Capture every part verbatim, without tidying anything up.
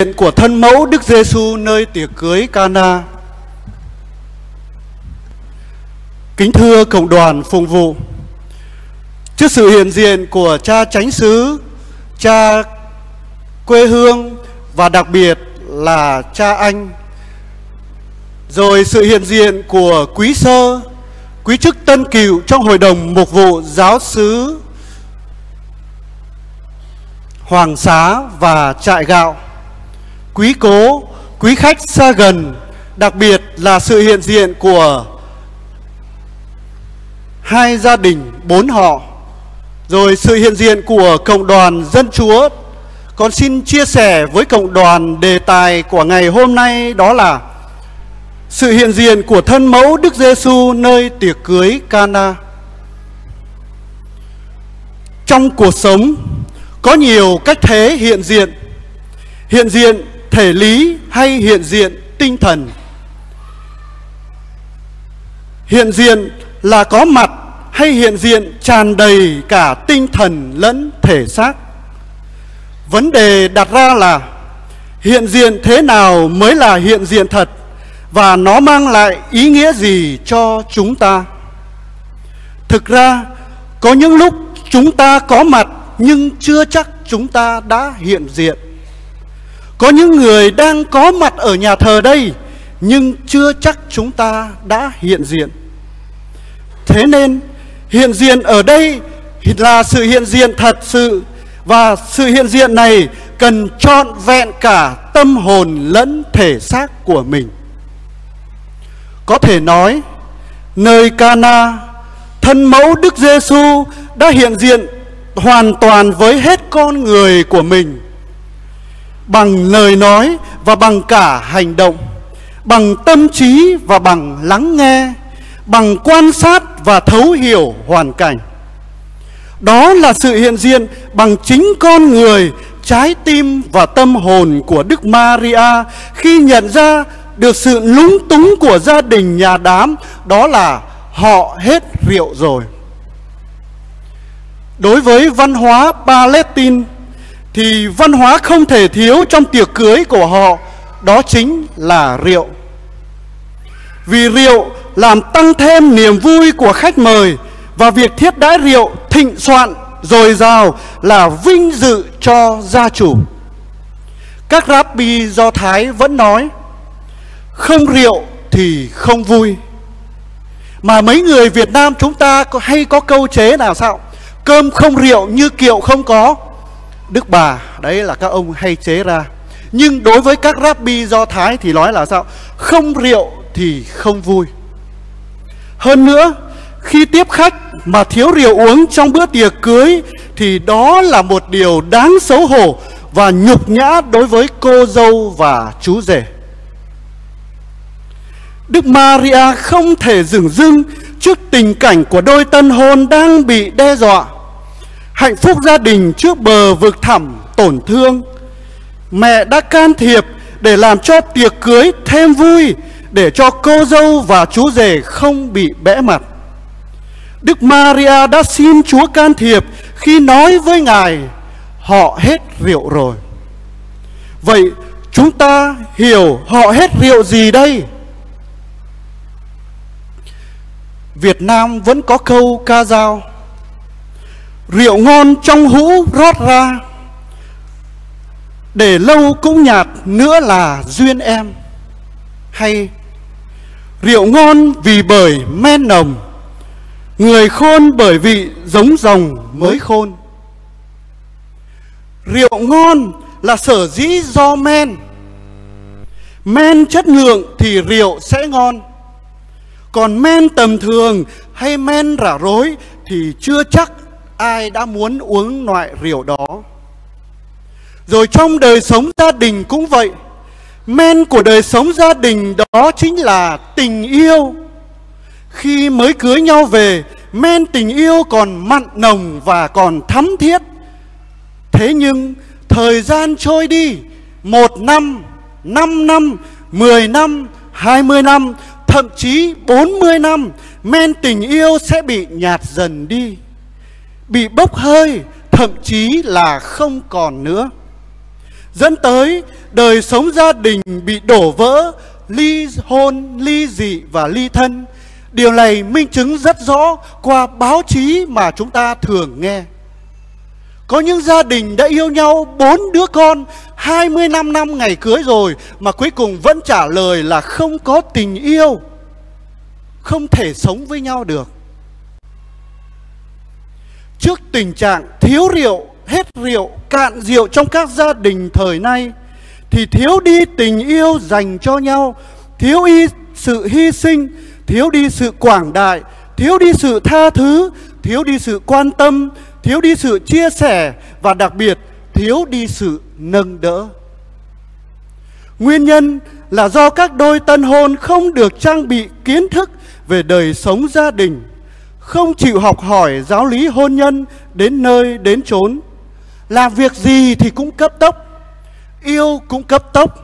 Chuyện của thân mẫu Đức Giêsu nơi tiệc cưới Cana. Kính thưa cộng đoàn phụng vụ, trước sự hiện diện của cha chánh xứ, cha quê hương và đặc biệt là cha anh, rồi sự hiện diện của quý sơ, quý chức tân cựu trong hội đồng mục vụ giáo xứ Hoàng Xá và Trại Gạo, quý cố, quý khách xa gần, đặc biệt là sự hiện diện của hai gia đình bốn họ, rồi sự hiện diện của cộng đoàn dân Chúa. Con xin chia sẻ với cộng đoàn đề tài của ngày hôm nay, đó là sự hiện diện của thân mẫu Đức Giêsu nơi tiệc cưới Cana. Trong cuộc sống có nhiều cách thế hiện diện, hiện diện thể lý hay hiện diện tinh thần. Hiện diện là có mặt hay hiện diện tràn đầy cả tinh thần lẫn thể xác. Vấn đề đặt ra là hiện diện thế nào mới là hiện diện thật, và nó mang lại ý nghĩa gì cho chúng ta? Thực ra có những lúc chúng ta có mặt nhưng chưa chắc chúng ta đã hiện diện. Có những người đang có mặt ở nhà thờ đây nhưng chưa chắc chúng ta đã hiện diện. Thế nên hiện diện ở đây là sự hiện diện thật sự, và sự hiện diện này cần trọn vẹn cả tâm hồn lẫn thể xác của mình. Có thể nói, nơi Cana, thân mẫu Đức Giêsu đã hiện diện hoàn toàn với hết con người của mình, bằng lời nói và bằng cả hành động, bằng tâm trí và bằng lắng nghe, bằng quan sát và thấu hiểu hoàn cảnh. Đó là sự hiện diện bằng chính con người, trái tim và tâm hồn của Đức Maria khi nhận ra được sự lúng túng của gia đình nhà đám, đó là họ hết rượu rồi. Đối với văn hóa Palestine thì văn hóa không thể thiếu trong tiệc cưới của họ, đó chính là rượu. Vì rượu làm tăng thêm niềm vui của khách mời, và việc thiết đãi rượu thịnh soạn dồi dào là vinh dự cho gia chủ. Các rabbi Do Thái vẫn nói, không rượu thì không vui. Mà mấy người Việt Nam chúng ta có hay có câu chế nào sao? Cơm không rượu như kiệu không có. Đức bà, đấy là các ông hay chế ra. Nhưng đối với các rabbi Do Thái thì nói là sao? Không rượu thì không vui. Hơn nữa, khi tiếp khách mà thiếu rượu uống trong bữa tiệc cưới thì đó là một điều đáng xấu hổ và nhục nhã đối với cô dâu và chú rể. Đức Maria không thể dửng dưng trước tình cảnh của đôi tân hôn đang bị đe dọa, hạnh phúc gia đình trước bờ vực thẳm tổn thương. Mẹ đã can thiệp để làm cho tiệc cưới thêm vui, để cho cô dâu và chú rể không bị bẽ mặt. Đức Maria đã xin Chúa can thiệp khi nói với Ngài, họ hết rượu rồi. Vậy chúng ta hiểu họ hết rượu gì đây? Việt Nam vẫn có câu ca dao, rượu ngon trong hũ rót ra, để lâu cũng nhạt nữa là duyên em. Hay, rượu ngon vì bởi men nồng, người khôn bởi vị giống rồng mới khôn. Rượu ngon là sở dĩ do men, men chất lượng thì rượu sẽ ngon. Còn men tầm thường hay men rả rối thì chưa chắc ai đã muốn uống loại rượu đó. Rồi trong đời sống gia đình cũng vậy. Men của đời sống gia đình đó chính là tình yêu. Khi mới cưới nhau về, men tình yêu còn mặn nồng và còn thắm thiết. Thế nhưng thời gian trôi đi, một năm, năm năm, mười năm, hai mươi năm, thậm chí bốn mươi năm, men tình yêu sẽ bị nhạt dần đi, bị bốc hơi, thậm chí là không còn nữa, dẫn tới đời sống gia đình bị đổ vỡ, ly hôn, ly dị và ly thân. Điều này minh chứng rất rõ qua báo chí mà chúng ta thường nghe. Có những gia đình đã yêu nhau bốn đứa con, hai mươi lăm năm ngày cưới rồi mà cuối cùng vẫn trả lời là không có tình yêu, không thể sống với nhau được. Trước tình trạng thiếu rượu, hết rượu, cạn rượu trong các gia đình thời nay, thì thiếu đi tình yêu dành cho nhau, thiếu đi sự hy sinh, thiếu đi sự quảng đại, thiếu đi sự tha thứ, thiếu đi sự quan tâm, thiếu đi sự chia sẻ và đặc biệt thiếu đi sự nâng đỡ. Nguyên nhân là do các đôi tân hôn không được trang bị kiến thức về đời sống gia đình, không chịu học hỏi giáo lý hôn nhân đến nơi đến chốn. Làm việc gì thì cũng cấp tốc, yêu cũng cấp tốc,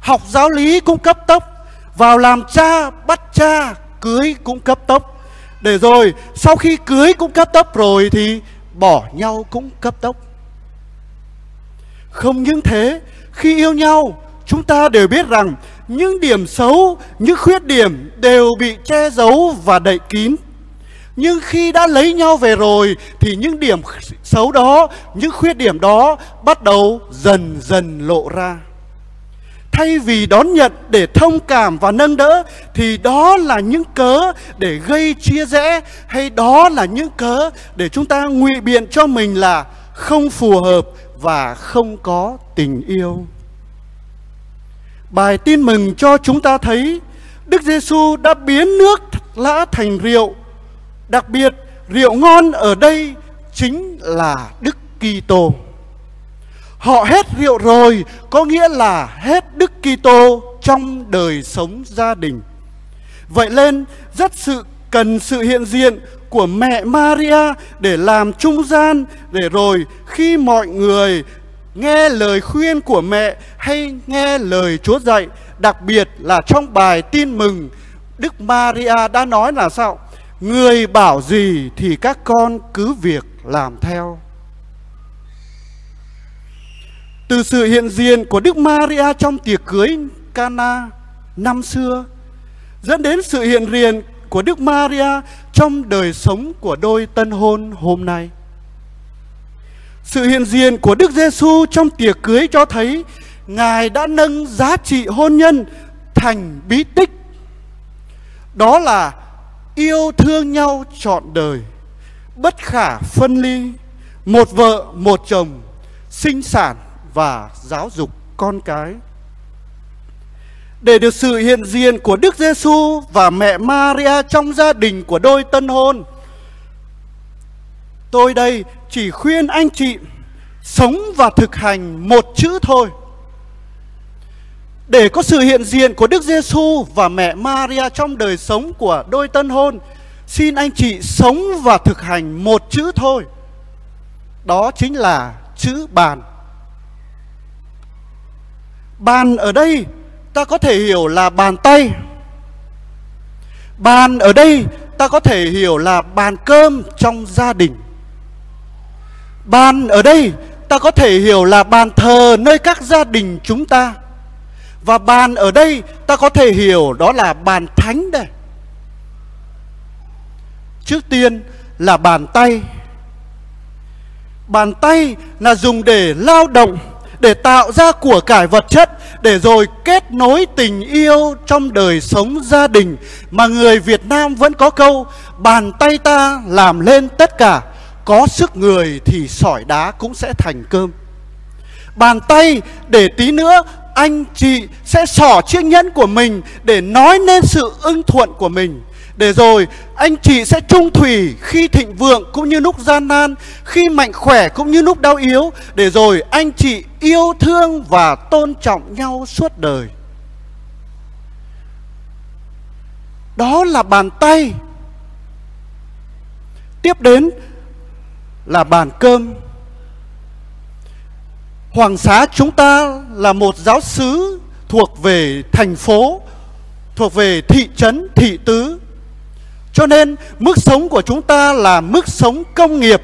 học giáo lý cũng cấp tốc, vào làm cha bắt cha, cưới cũng cấp tốc. Để rồi sau khi cưới cũng cấp tốc rồi thì bỏ nhau cũng cấp tốc. Không những thế, khi yêu nhau chúng ta đều biết rằng những điểm xấu, những khuyết điểm đều bị che giấu và đậy kín. Nhưng khi đã lấy nhau về rồi thì những điểm xấu đó, những khuyết điểm đó bắt đầu dần dần lộ ra. Thay vì đón nhận để thông cảm và nâng đỡ thì đó là những cớ để gây chia rẽ, hay đó là những cớ để chúng ta ngụy biện cho mình là không phù hợp và không có tình yêu. Bài tin mừng cho chúng ta thấy Đức Giêsu đã biến nước lã thành rượu. Đặc biệt, rượu ngon ở đây chính là Đức Kitô. Họ hết rượu rồi có nghĩa là hết Đức Kitô trong đời sống gia đình. Vậy nên rất sự cần sự hiện diện của mẹ Maria để làm trung gian, để rồi khi mọi người nghe lời khuyên của mẹ hay nghe lời Chúa dạy, đặc biệt là trong bài tin mừng, Đức Maria đã nói là sao? Người bảo gì thì các con cứ việc làm theo. Từ sự hiện diện của Đức Maria trong tiệc cưới Cana năm xưa dẫn đến sự hiện diện của Đức Maria trong đời sống của đôi tân hôn hôm nay. Sự hiện diện của Đức Giêsu trong tiệc cưới cho thấy Ngài đã nâng giá trị hôn nhân thành bí tích. Đó là yêu thương nhau trọn đời, bất khả phân ly, một vợ một chồng, sinh sản và giáo dục con cái. Để được sự hiện diện của Đức Giêsu và mẹ Maria trong gia đình của đôi tân hôn, tôi đây chỉ khuyên anh chị sống và thực hành một chữ thôi. Để có sự hiện diện của Đức Giêsu và mẹ Maria trong đời sống của đôi tân hôn, xin anh chị sống và thực hành một chữ thôi. Đó chính là chữ bàn. Bàn ở đây ta có thể hiểu là bàn tay. Bàn ở đây ta có thể hiểu là bàn cơm trong gia đình. Bàn ở đây ta có thể hiểu là bàn thờ nơi các gia đình chúng ta. Và bàn ở đây ta có thể hiểu đó là bàn thánh đây. Trước tiên là bàn tay. Bàn tay là dùng để lao động, để tạo ra của cải vật chất, để rồi kết nối tình yêu trong đời sống gia đình. Mà người Việt Nam vẫn có câu bàn tay ta làm lên tất cả, có sức người thì sỏi đá cũng sẽ thành cơm. Bàn tay để tí nữa anh chị sẽ xỏ chiếc nhẫn của mình để nói nên sự ưng thuận của mình. Để rồi anh chị sẽ chung thủy khi thịnh vượng cũng như lúc gian nan, khi mạnh khỏe cũng như lúc đau yếu. Để rồi anh chị yêu thương và tôn trọng nhau suốt đời. Đó là bàn tay. Tiếp đến là bàn cơm. Hoàng Xá chúng ta là một giáo xứ thuộc về thành phố, thuộc về thị trấn, thị tứ. Cho nên mức sống của chúng ta là mức sống công nghiệp.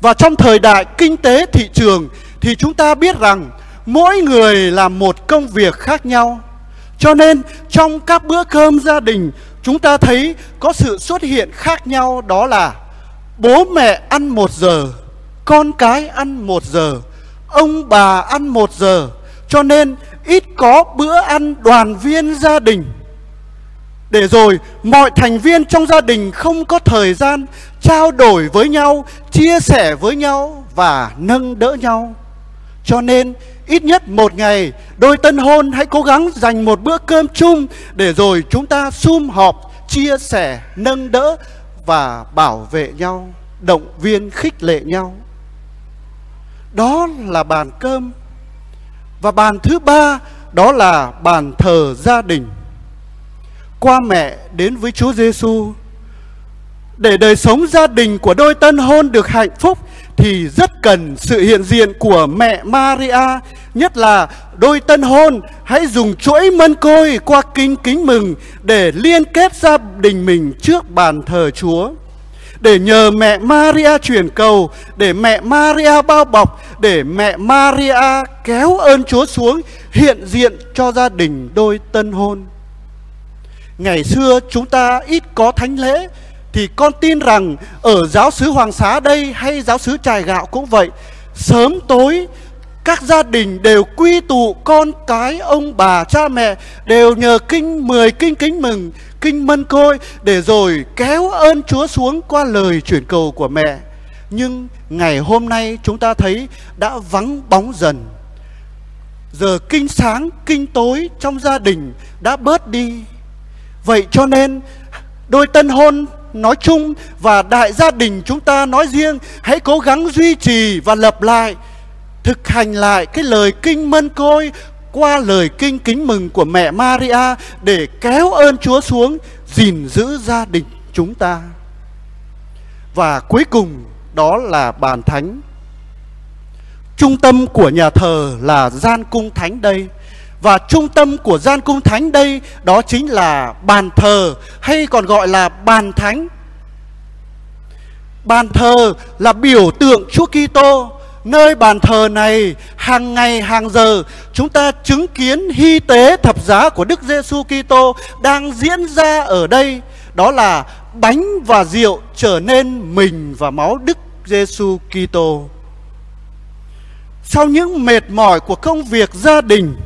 Và trong thời đại kinh tế thị trường thì chúng ta biết rằng mỗi người làm một công việc khác nhau. Cho nên trong các bữa cơm gia đình, chúng ta thấy có sự xuất hiện khác nhau, đó là bố mẹ ăn một giờ, con cái ăn một giờ, ông bà ăn một giờ. Cho nên ít có bữa ăn đoàn viên gia đình, để rồi mọi thành viên trong gia đình không có thời gian trao đổi với nhau, chia sẻ với nhau và nâng đỡ nhau. Cho nên ít nhất một ngày, đôi tân hôn hãy cố gắng dành một bữa cơm chung, để rồi chúng ta sum họp, chia sẻ, nâng đỡ và bảo vệ nhau, động viên khích lệ nhau. Đó là bàn cơm. Và bàn thứ ba, đó là bàn thờ gia đình. Qua mẹ đến với Chúa Giêsu, để đời sống gia đình của đôi tân hôn được hạnh phúc thì rất cần sự hiện diện của mẹ Maria. Nhất là đôi tân hôn hãy dùng chuỗi mân côi qua kinh kính mừng để liên kết gia đình mình trước bàn thờ Chúa, để nhờ mẹ Maria chuyển cầu, để mẹ Maria bao bọc, để mẹ Maria kéo ơn Chúa xuống hiện diện cho gia đình đôi tân hôn. Ngày xưa chúng ta ít có thánh lễ, thì con tin rằng ở giáo xứ Hoàng Xá đây hay giáo xứ Trài Gạo cũng vậy, sớm tối các gia đình đều quy tụ, con cái, ông bà, cha mẹ đều nhờ kinh mười, kinh kính mừng, kinh mân côi, để rồi kéo ơn Chúa xuống qua lời chuyển cầu của mẹ. Nhưng ngày hôm nay chúng ta thấy đã vắng bóng dần. Giờ kinh sáng, kinh tối trong gia đình đã bớt đi. Vậy cho nên đôi tân hôn nói chung và đại gia đình chúng ta nói riêng hãy cố gắng duy trì và lập lại, thực hành lại cái lời kinh mân côi qua lời kinh kính mừng của mẹ Maria để kéo ơn Chúa xuống gìn giữ gia đình chúng ta. Và cuối cùng đó là bàn thánh. Trung tâm của nhà thờ là gian cung thánh đây, và trung tâm của gian cung thánh đây đó chính là bàn thờ, hay còn gọi là bàn thánh. Bàn thờ là biểu tượng Chúa Kitô. Nơi bàn thờ này hàng ngày hàng giờ chúng ta chứng kiến hy tế thập giá của Đức Giêsu Kitô đang diễn ra ở đây. Đó là bánh và rượu trở nên mình và máu Đức Giêsu Kitô. Sau những mệt mỏi của công việc gia đình,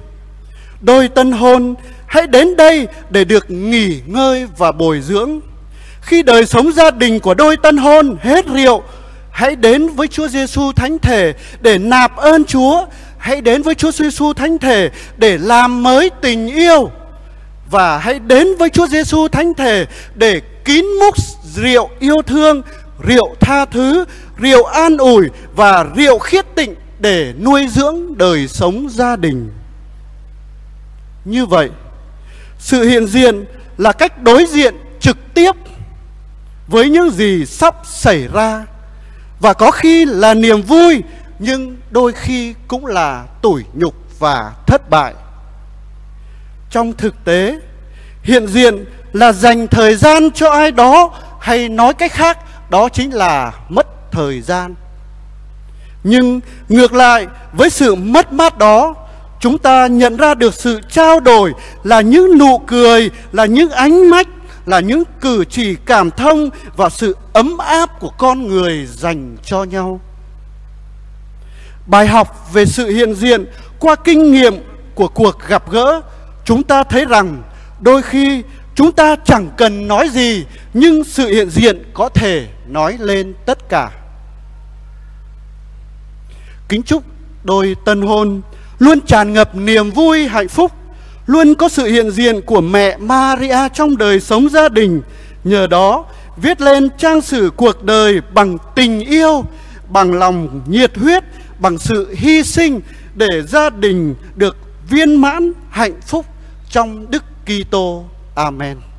đôi tân hôn hãy đến đây để được nghỉ ngơi và bồi dưỡng. Khi đời sống gia đình của đôi tân hôn hết rượu, hãy đến với Chúa Giêsu Thánh Thể để nạp ơn Chúa. Hãy đến với Chúa Giêsu Thánh Thể để làm mới tình yêu. Và hãy đến với Chúa Giêsu Thánh Thể để kín múc rượu yêu thương, rượu tha thứ, rượu an ủi và rượu khiết tịnh để nuôi dưỡng đời sống gia đình. Như vậy, sự hiện diện là cách đối diện trực tiếp với những gì sắp xảy ra, và có khi là niềm vui, nhưng đôi khi cũng là tủi nhục và thất bại. Trong thực tế, hiện diện là dành thời gian cho ai đó, hay nói cách khác, đó chính là mất thời gian. Nhưng ngược lại, với sự mất mát đó, chúng ta nhận ra được sự trao đổi là những nụ cười, là những ánh mắt, là những cử chỉ cảm thông và sự ấm áp của con người dành cho nhau. Bài học về sự hiện diện qua kinh nghiệm của cuộc gặp gỡ, chúng ta thấy rằng đôi khi chúng ta chẳng cần nói gì, nhưng sự hiện diện có thể nói lên tất cả. Kính chúc đôi tân hôn luôn tràn ngập niềm vui, hạnh phúc, luôn có sự hiện diện của mẹ Maria trong đời sống gia đình. Nhờ đó viết lên trang sử cuộc đời bằng tình yêu, bằng lòng nhiệt huyết, bằng sự hy sinh để gia đình được viên mãn, hạnh phúc trong Đức Kitô. Amen.